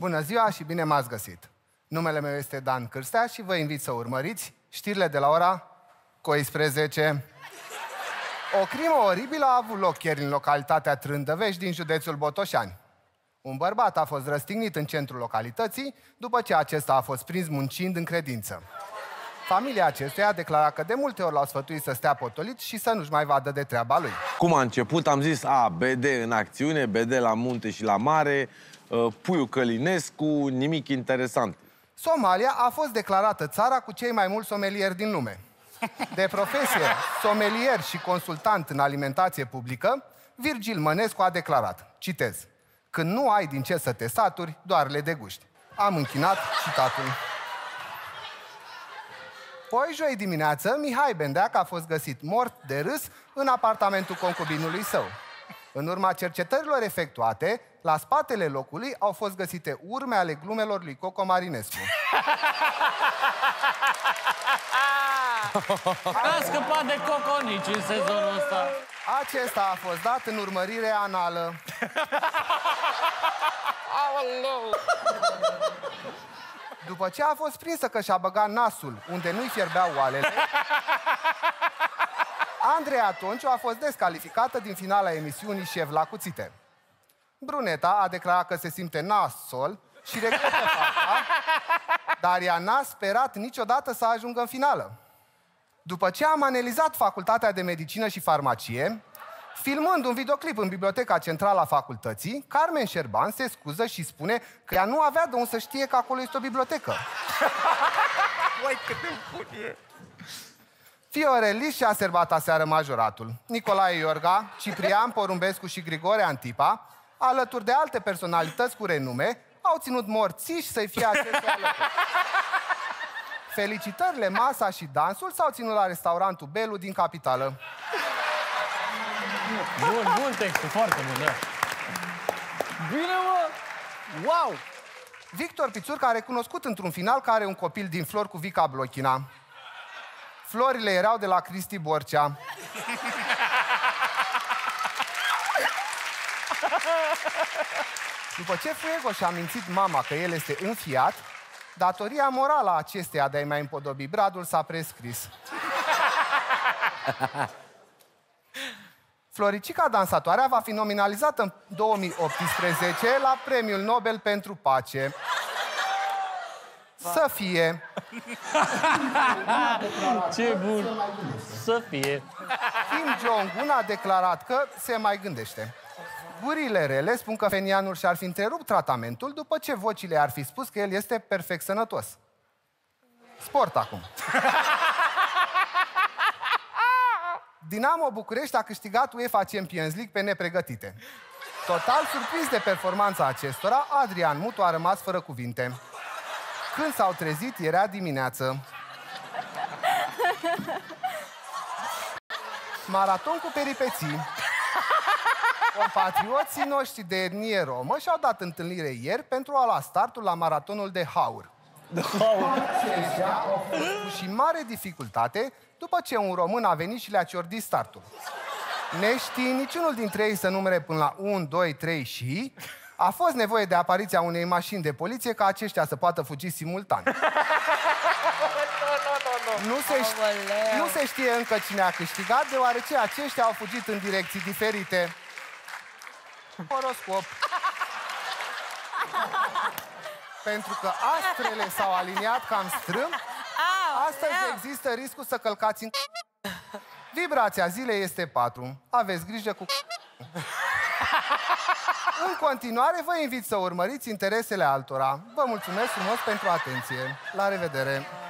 Bună ziua și bine m-ați găsit! Numele meu este Dan Cârstea și vă invit să urmăriți știrile de la ora 12. O crimă oribilă a avut loc ieri în localitatea Trândăvești din județul Botoșani. Un bărbat a fost răstignit în centrul localității după ce acesta a fost prins muncind în credință. Familia acesteia a declarat că de multe ori l-au sfătuit să stea potolit și să nu-și mai vadă de treaba lui. Cum a început? Am zis, BD în acțiune, BD la munte și la mare, Puiu Călinescu, nimic interesant. Somalia a fost declarată țara cu cei mai mulți somelieri din lume. De profesie, somelier și consultant în alimentație publică, Virgil Mănescu a declarat, citez, când nu ai din ce să te saturi, doar le deguști. Am închinat citatul. Poi, joi dimineață, Mihai Bendeac a fost găsit mort de râs în apartamentul concubinului său. În urma cercetărilor efectuate, la spatele locului au fost găsite urme ale glumelor lui Coco Marinescu. A scăpat de coconici în sezonul ăsta. Acesta a fost dat în urmărire anală. După ce a fost prinsă că și-a băgat nasul unde nu-i fierbeau oalele, Andreea Tonciu a fost descalificată din finala emisiunii Șef la cuțite. Bruneta a declarat că se simte nasol și regretă fata, dar ea n-a sperat niciodată să ajungă în finală. După ce am analizat Facultatea de Medicină și Farmacie, filmând un videoclip în Biblioteca Centrală a Facultății, Carmen Șerban se scuză și spune că ea nu avea de unde să știe că acolo este o bibliotecă. Uai, cât de bun e! Fiorelli și-a serbat aseară majoratul. Nicolae Iorga, Ciprian Porumbescu și Grigore Antipa, alături de alte personalități cu renume, au ținut morțiși să-i fie acestea alături. Felicitările, masa și dansul s-au ținut la restaurantul Belu din capitală. Bun, bun textul, foarte bun, da. Bine, mă! Wow! Victor Pizturca a recunoscut într-un final că are un copil din flori cu Vica Blochina. Florile erau de la Cristi Borcea. După ce Fuego și-a mințit mama că el este înfiat, datoria morală a acesteia de a-i mai împodobi bradul s-a prescris. Floricica Dansatoarea va fi nominalizată în 2018 la Premiul Nobel pentru Pace. Să fie! Ce bun! Să fie! Kim Jong-un a declarat că se mai gândește. Gurile rele spun că fenianul și-ar fi întrerupt tratamentul după ce vocile ar fi spus că el este perfect sănătos. Sport acum. Dinamo București a câștigat UEFA Champions League pe nepregătite. Total surprins de performanța acestora, Adrian Mutu a rămas fără cuvinte. Când s-au trezit, era dimineață. Maraton cu peripeții. Compatrioții noștri de etnie romă și-au dat întâlnire ieri pentru a lua startul la maratonul de Haur. Și mare dificultate, după ce un român a venit și le-a ciordit startul. Neștiind niciunul dintre ei să numere până la 1, 2, 3 și... a fost nevoie de apariția unei mașini de poliție ca aceștia să poată fugi simultan. Nu se știe încă cine a câștigat, deoarece aceștia au fugit în direcții diferite. Horoscop. Pentru că astrele s-au aliniat cam strâmb, astăzi există riscul să călcați în... Vibrația zilei este 4. Aveți grijă cu... În continuare, vă invit să urmăriți interesele altora. Vă mulțumesc frumos pentru atenție. La revedere!